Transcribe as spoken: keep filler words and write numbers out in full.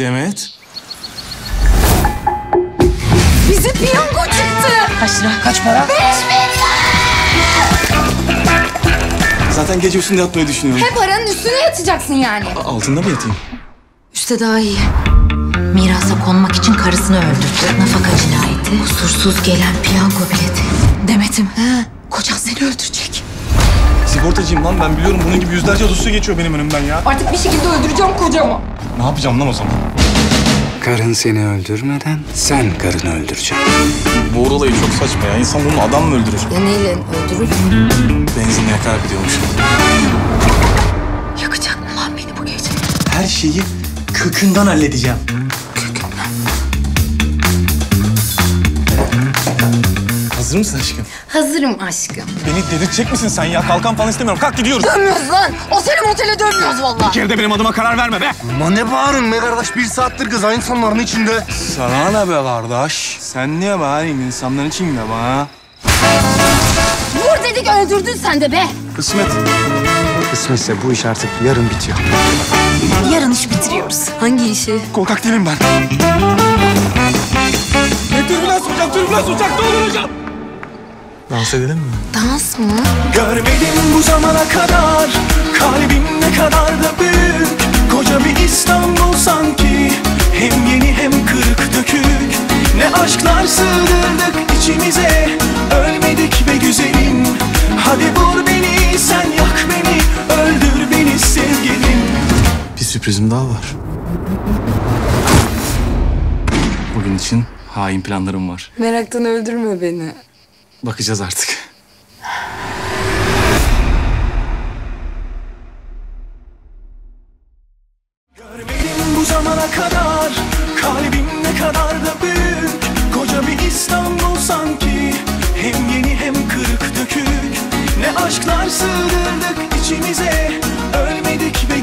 Demet. Bizi piyango çıktı. Kaç lira? Kaç para? Beş milyon. Zaten gece üstünde yatmayı düşünüyorum. Hep paranın üstüne yatacaksın yani. A altında mı yatayım? Üste daha iyi. Mirasa konmak için karısını öldürdü. Nafaka cinayeti, kusursuz gelen piyango bileti. Demet'im, ha? Kocan seni öldürecek. Sigortacıyım lan ben, biliyorum. Bunun gibi yüzlerce dosya geçiyor benim önümden ya. Artık bir şekilde öldüreceğim kocamı. Ne yapacağım lan o zaman? Karın seni öldürmeden sen karını öldüreceksin. Bu olayı çok saçma ya. İnsan bunu adam mı öldürür? Ya neyle öldürür? Benzinle yakarak gidiyormuşum. Yakacak mı lan beni bu gece? Her şeyi kökünden halledeceğim. Kökünden. Hazır mısın aşkım? Hazırım aşkım. Beni delirtecek misin sen ya? Kalkan falan istemiyorum. Kalk gidiyoruz. Dönmüyoruz lan. Otele motele dönmüyoruz vallahi. Bir kere de benim adıma karar verme be. Ama ne bağırın be kardeş? Bir saattir kız insanların içinde. Sana ne be kardeş? Sen niye bağırıyorsun insanların içinde bana? Vur dedik, öldürdün sen de be. Kısmet. Kısmetse bu iş artık yarın bitiyor. Yarın iş bitiriyoruz. Hangi işi? Korkak değilim ben. Ne türbülans uçak, türbülans uçakta olur hocam. Dans edelim mi? Dans mı? Görmedim bu zamana kadar, kalbim ne kadar da büyük. Koca bir İstanbul sanki, hem yeni hem kırık dökük. Ne aşklar sığdırdık içimize, ölmedik be güzelim. Hadi vur beni, sen yak beni, öldür beni sevgilim. Bir sürprizim daha var. Bugün için hain planlarım var. Meraktan öldürme beni. Bakacağız artık. Görmedim bu zamana kadar, kalbim ne kadar da büyük. Koca bir İstanbul sanki, hem yeni hem kırık dökük. Ne aşklar sığdırdık içimize, ölmedik ve